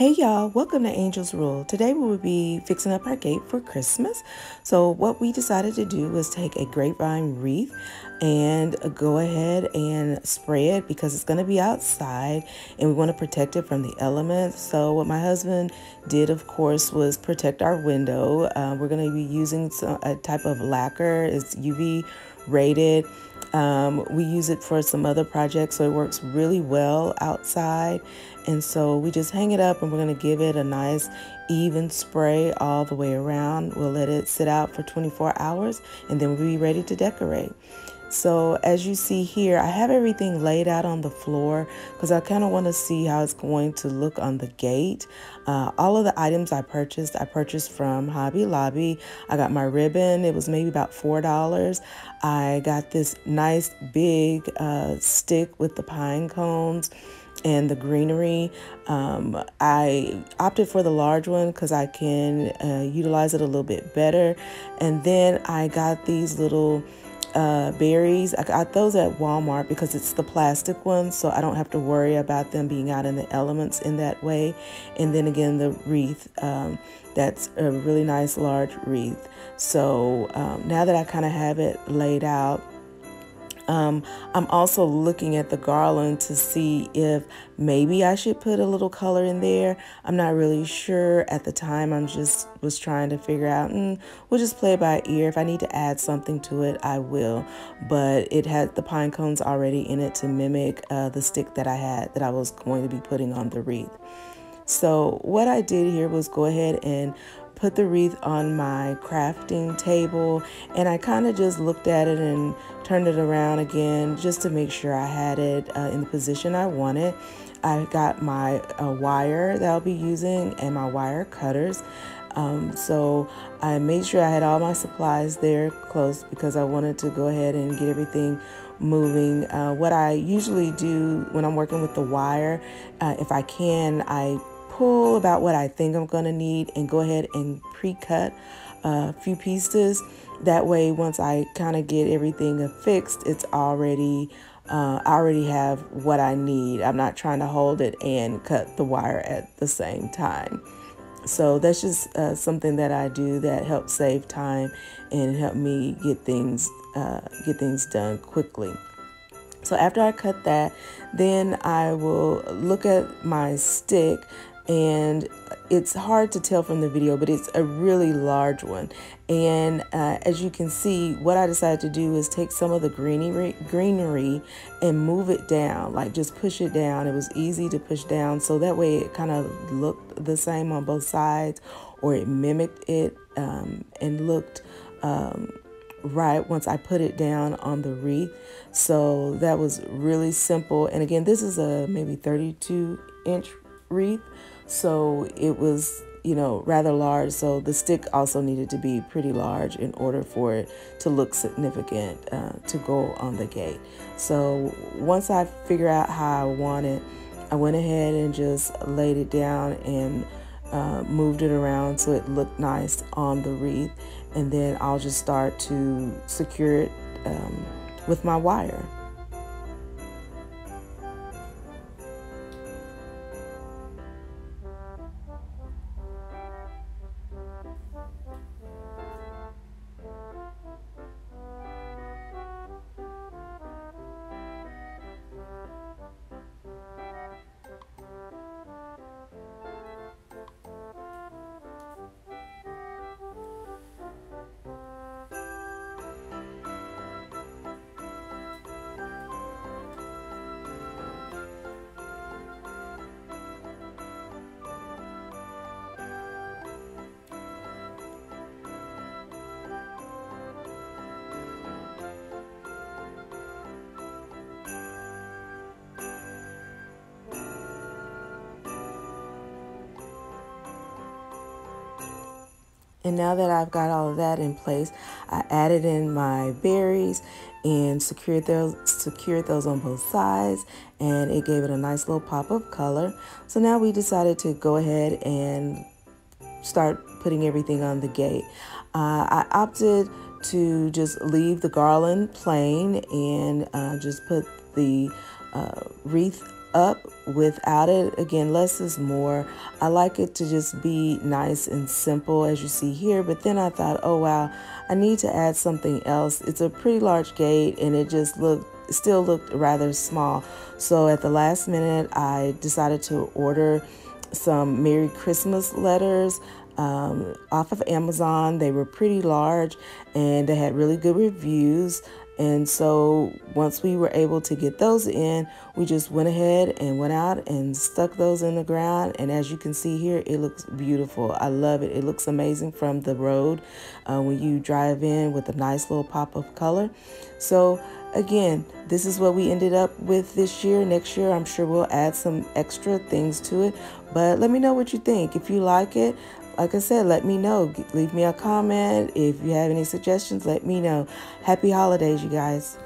Hey y'all, welcome to Angel's Rural. Today we will be fixing up our gate for Christmas. So what we decided to do was take a grapevine wreath and go ahead and spray it because it's going to be outside and we want to protect it from the elements. So what my husband did, of course, was protect our window. We're going to be using a type of lacquer. It's UV rated. We use it for some other projects, so it works really well outside. And so we just hang it up and we're going to give it a nice even spray all the way around. We'll let it sit out for 24 hours and then we'll be ready to decorate. So as you see here, I have everything laid out on the floor because I kind of want to see how it's going to look on the gate. All of the items I purchased from Hobby Lobby. I got my ribbon. It was maybe about $4. I got this nice big stick with the pine cones and the greenery. I opted for the large one because I can utilize it a little bit better. And then I got these little berries. I got those at Walmart because it's the plastic ones, so I don't have to worry about them being out in the elements in that way. And then again, the wreath, that's a really nice large wreath. So now that I kind of have it laid out, I'm also looking at the garland to see if maybe I should put a little color in there. I'm not really sure at the time. I'm just was trying to figure out, we'll just play it by ear. If I need to add something to it, I will. But it had the pine cones already in it to mimic the stick that I had that I was going to be putting on the wreath. So what I did here was go ahead and put the wreath on my crafting table, and I kind of just looked at it and turned it around again just to make sure I had it in the position I wanted. I got my wire that I'll be using and my wire cutters. So I made sure I had all my supplies there close because I wanted to go ahead and get everything moving. What I usually do when I'm working with the wire, if I can, I pull about what I think I'm going to need and go ahead and pre-cut a few pieces. That way, once I kind of get everything affixed, it's already, I already have what I need. I'm not trying to hold it and cut the wire at the same time. So that's just something that I do that helps save time and help me get things done quickly. So after I cut that, then I will look at my stick, and it's hard to tell from the video, but it's a really large one. And as you can see, what I decided to do is take some of the greenery and move it down, like just push it down. It was easy to push down, so that way it kind of looked the same on both sides, or it mimicked it and looked right once I put it down on the wreath. So that was really simple. And again, this is a maybe 32-inch wreath, so it was, you know, rather large. So the stick also needed to be pretty large in order for it to look significant to go on the gate. So once I figure out how I want it, I went ahead and just laid it down and moved it around so it looked nice on the wreath. And then I'll just start to secure it with my wire. And now that I've got all of that in place, I added in my berries and secured those on both sides, and it gave it a nice little pop of color. So now we decided to go ahead and start putting everything on the gate. I opted to just leave the garland plain and just put the wreath up without it. Again, less is more. I like it to just be nice and simple, as you see here, but then I thought, oh wow, I need to add something else. It's a pretty large gate and it just still looked rather small. So at the last minute, I decided to order some Merry Christmas letters off of Amazon. They were pretty large and they had really good reviews. And so once we were able to get those in, we just went ahead and went out and stuck those in the ground. And as you can see here, it looks beautiful. I love it. It looks amazing from the road when you drive in, with a nice little pop of color. So again, this is what we ended up with this year. Next year, I'm sure we'll add some extra things to it. But let me know what you think. If you like it, like I said, let me know. Leave me a comment. If you have any suggestions, let me know. Happy holidays, you guys.